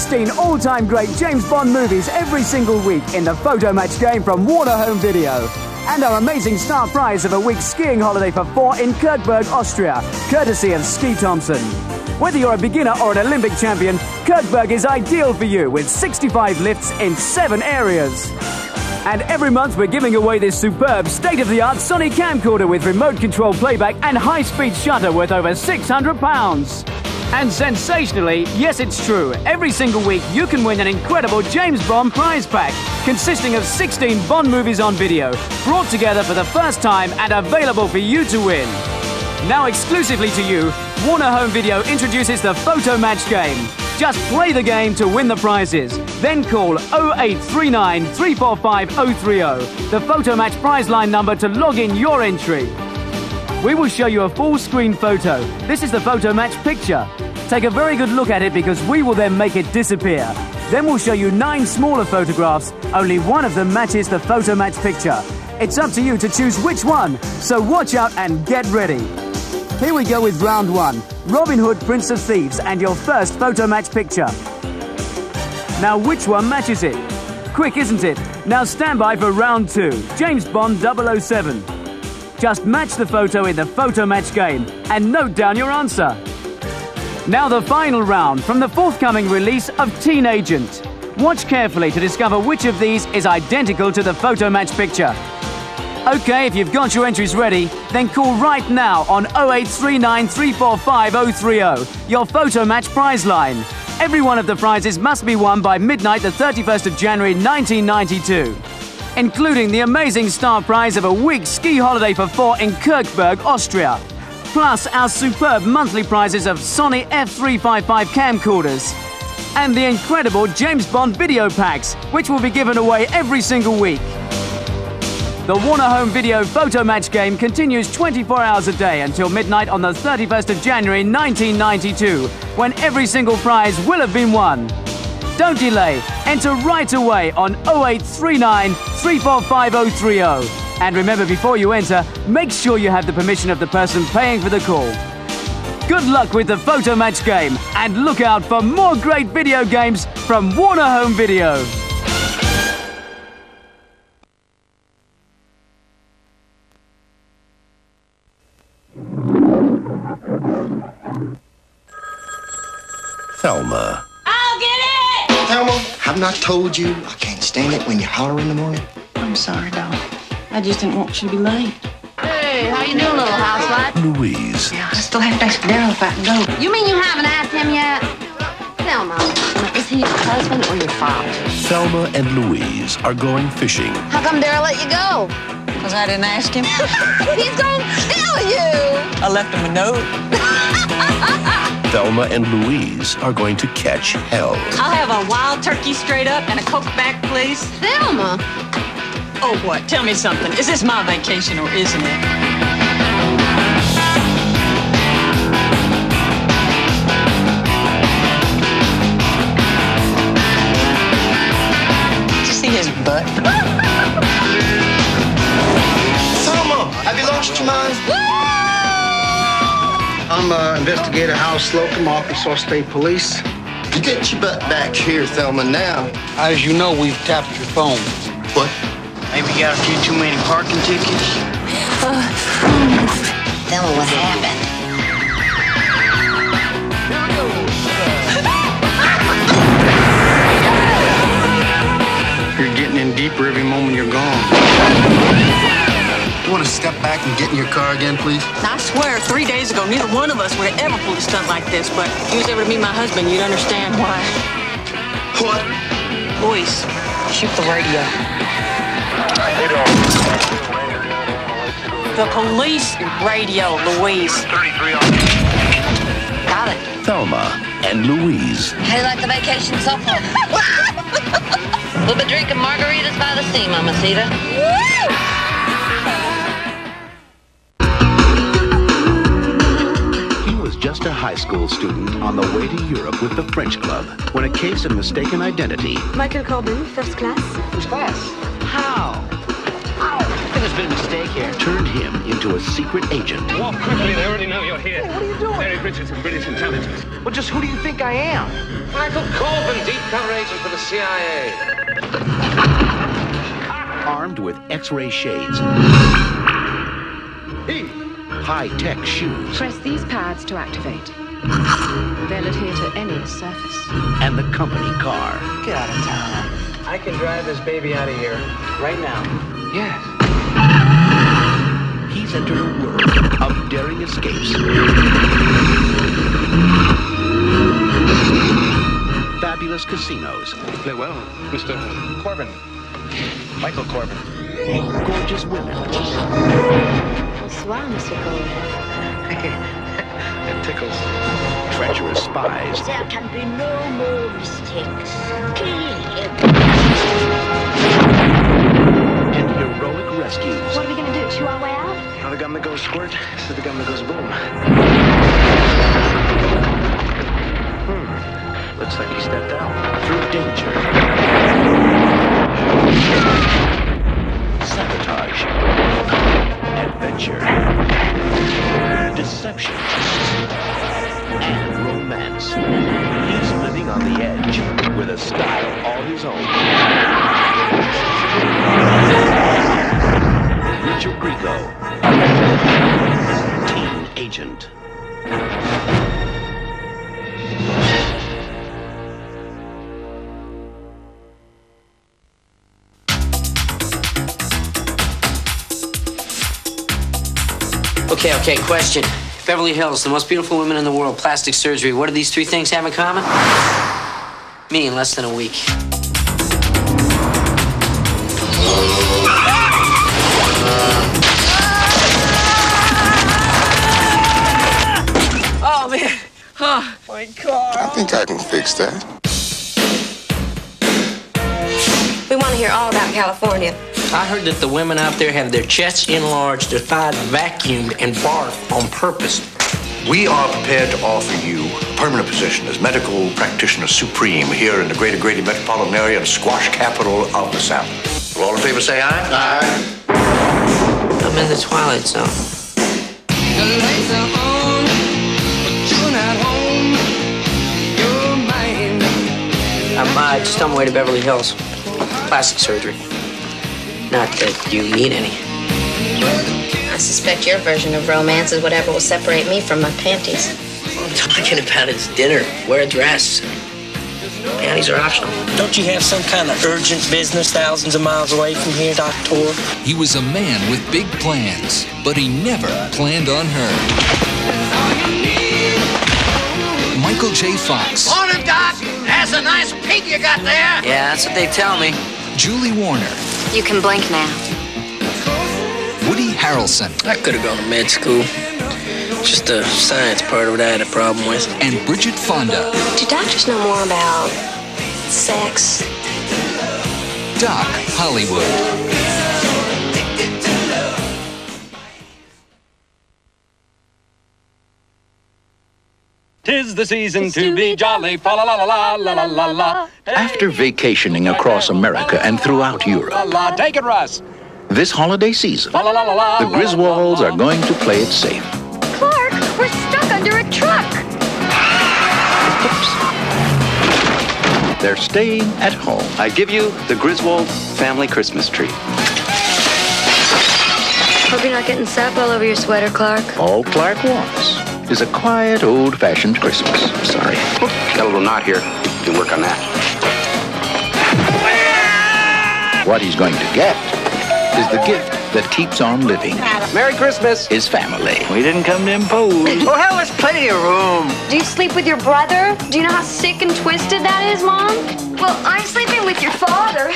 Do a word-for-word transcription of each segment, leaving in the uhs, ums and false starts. sixteen all-time great James Bond movies every single week in the Photo Match Game from Warner Home Video. And our amazing star prize of a week's skiing holiday for four in Kirchberg, Austria, courtesy of Ski Thompson. Whether you're a beginner or an Olympic champion, Kirchberg is ideal for you with sixty-five lifts in seven areas. And every month we're giving away this superb state-of-the-art Sony camcorder with remote control playback and high-speed shutter worth over six hundred pounds. And sensationally, yes it's true, every single week you can win an incredible James Bond prize pack consisting of sixteen Bond movies on video, brought together for the first time and available for you to win. Now exclusively to you, Warner Home Video introduces the Photo Match Game. Just play the game to win the prizes. Then call oh eight three nine, three four five, oh three oh, the Photo Match prize line number, to log in your entry. We will show you a full-screen photo. This is the Photo Match picture. Take a very good look at it because we will then make it disappear. Then we'll show you nine smaller photographs. Only one of them matches the Photo Match picture. It's up to you to choose which one, so watch out and get ready. Here we go with round one, Robin Hood, Prince of Thieves, and your first Photo Match picture. Now which one matches it? Quick, isn't it? Now stand by for round two, James Bond double oh seven. Just match the photo in the Photo Match Game and note down your answer. Now the final round from the forthcoming release of Teen Agent. Watch carefully to discover which of these is identical to the Photo Match picture. Okay, if you've got your entries ready, then call right now on oh eight three nine, three four five, oh three oh, your Photo Match prize line. Every one of the prizes must be won by midnight the thirty-first of January nineteen ninety-two, including the amazing star prize of a week's ski holiday for four in Kirchberg, Austria, plus our superb monthly prizes of Sony F three fifty-five camcorders and the incredible James Bond video packs, which will be given away every single week. The Warner Home Video Photo Match Game continues twenty-four hours a day until midnight on the thirty-first of January nineteen ninety-two, when every single prize will have been won. Don't delay, enter right away on oh eight three nine, three four five, oh three oh. And remember, before you enter, make sure you have the permission of the person paying for the call. Good luck with the Photo Match Game, and look out for more great video games from Warner Home Video. Thelma. I'll get it! Thelma, I've not told you I can't stand it when you holler in the morning. I'm sorry, darling. I just didn't want you to be late. Hey, how you doing, little housewife? Louise. Yeah, I still have to ask Daryl if I can go. You mean you haven't asked him yet? Thelma, is he your husband or your father? Thelma and Louise are going fishing. How come Daryl let you go? Because I didn't ask him. He's going to kill you! I left him a note. Thelma and Louise are going to catch hell. I'll have a wild turkey straight up and a Coke back, please. Thelma! Oh, what? Tell me something. Is this my vacation or isn't it? Did you see his butt? Thelma, have you lost your mind? I'm uh, Investigator Hal Slocum, Arkansas State Police. You get your butt back here, Thelma, now. As you know, we've tapped your phone. What? Maybe you got a few too many parking tickets? Uh, Thelma, what happened? You're getting in deeper every moment you're gone. You want to step back and get in your car again, please? I swear, three days ago, neither one of us would have ever pulled a stunt like this, but if you was ever to meet my husband, you'd understand why. What? Voice. Shoot the radio. The police radio, Louise. Got it. Thelma and Louise. How do you like the vacation so far? We'll be drinking margaritas by the sea, Mamacita. Woo! Just a high school student on the way to Europe with the French Club when a case of mistaken identity. Michael Corbin, first class. First class? How? How? I think there's been a mistake here. Turned him into a secret agent. Walk quickly, they already know you're here. Hey, what are you doing? Mary Richardson, British Intelligence. Well, just who do you think I am? Michael Corbin, D undercover agent for the C I A. Armed with X-ray shades. Ink. High-tech shoes. Press these pads to activate. They'll adhere to any surface. And the company car. Get out of town. I can drive this baby out of here. Right now. Yes. He's entered a world of daring escapes. Fabulous casinos. Play well, Mister Corbin. Michael Corbin. Gorgeous women. Bonsoir, Mister Corbin. It tickles. Treacherous spies. There can be no more mistakes. Kill him. And heroic rescues. What are we going to do? Chew our way out? Not a gun that goes squirt. This is the gun that goes boom. Hmm. Looks like he stepped out. Through danger. Sabotage. Adventure. Deception. And romance. He's living on the edge with a style all his own. Richard Grico, Teen Agent. Okay, okay, question. Beverly Hills, the most beautiful women in the world, plastic surgery. What do these three things have in common? Me in less than a week. Oh, man. Oh, my God. I think I can fix that. We want to hear all about California. I heard that the women out there have their chests enlarged, their thighs vacuumed, and barfed on purpose. We are prepared to offer you a permanent position as medical practitioner supreme here in the greater Grady metropolitan area and squash capital of the South. All in favor, say aye. Aye. I'm in the twilight zone. The lights are on, but you're not home. You're mine. I'm uh, just on my way to Beverly Hills. Plastic surgery. Not that you need any. I suspect your version of romance is whatever will separate me from my panties. All I'm talking about is dinner. Wear a dress. Panties are optional. Don't you have some kind of urgent business thousands of miles away from here, Doctor? He was a man with big plans, but he never planned on her. Michael J. Fox. Morning, Doc. That's a nice pig you got there. Yeah, that's what they tell me. Julie Warner. You can blink now. Woody Harrelson. I could have gone to med school. Just the science part of it I had a problem with. And Bridget Fonda. Do doctors know more about sex? Doc Hollywood. Tis the season it's to be jolly, fa la la la la la la la. After vacationing across America and throughout Europe, take it, Russ. This holiday season, the Griswolds are going to play it safe. Clark, we're stuck under a truck. Oops. They're staying at home. I give you the Griswold family Christmas tree. Hope you're not getting sap all over your sweater, Clark. All Clark wants is a quiet, old-fashioned Christmas. Sorry. Got a little knot here. You can work on that. What he's going to get is the gift that keeps on living. Merry Christmas. His family. We didn't come to impose. Oh, hell, there's plenty of room. Do you sleep with your brother? Do you know how sick and twisted that is, Mom? Well, I'm sleeping with your father.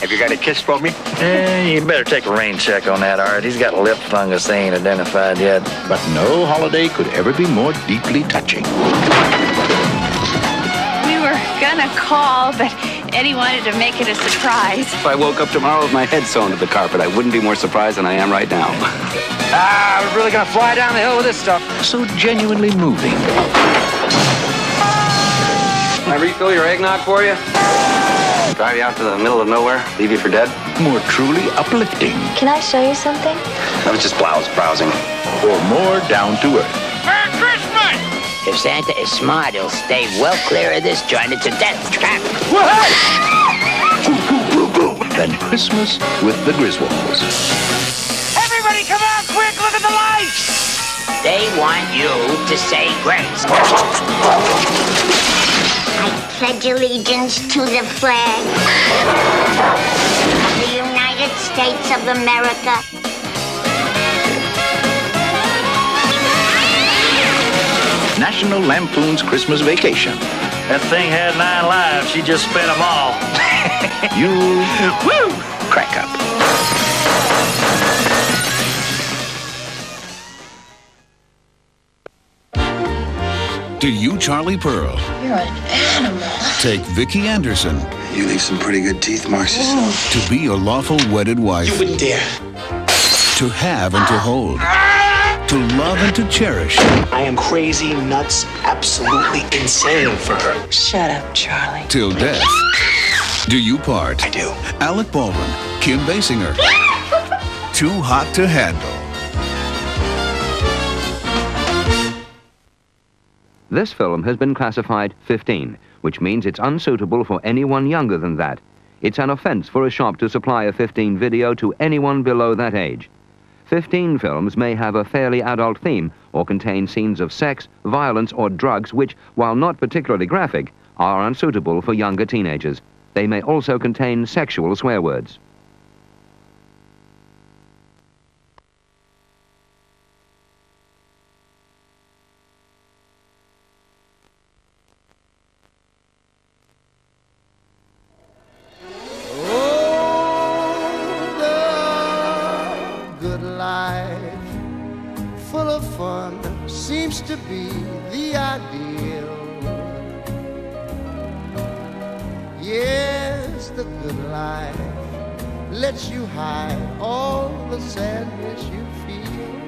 Have you got a kiss for me? Eh, you better take a rain check on that, Art. He's got lip fungus they ain't identified yet. But no holiday could ever be more deeply touching. We were gonna call, but Eddie wanted to make it a surprise. If I woke up tomorrow with my head sewn to the carpet, I wouldn't be more surprised than I am right now. Ah, we're really gonna fly down the hill with this stuff. So genuinely moving. Can I refill your eggnog for you? Drive you out to the middle of nowhere, leave you for dead. More truly uplifting. Can I show you something? I was just blouse browsing. Or more down to earth. Merry Christmas! If Santa is smart, he'll stay well clear of this joint. It's a death trap. Spend Christmas with the Griswolds. Everybody come out quick, look at the lights! They want you to say grace. I pledge allegiance to the flag of the United States of America. National Lampoon's Christmas Vacation. That thing had nine lives. She just spent them all. You woo! Crack up. Do you, Charlie Pearl? You're an animal. Take Vicki Anderson. You leave some pretty good teeth marks yourself. To be your lawful wedded wife. You wouldn't dare. To have and to hold. To love and to cherish. I am crazy, nuts, absolutely insane for her. Shut up, Charlie. Till death. Do you part? I do. Alec Baldwin, Kim Basinger. Too Hot to Handle. This film has been classified fifteen, which means it's unsuitable for anyone younger than that. It's an offense for a shop to supply a fifteen video to anyone below that age. fifteen films may have a fairly adult theme or contain scenes of sex, violence, or drugs which, while not particularly graphic, are unsuitable for younger teenagers. They may also contain sexual swear words. Lets you hide all the sadness you feel.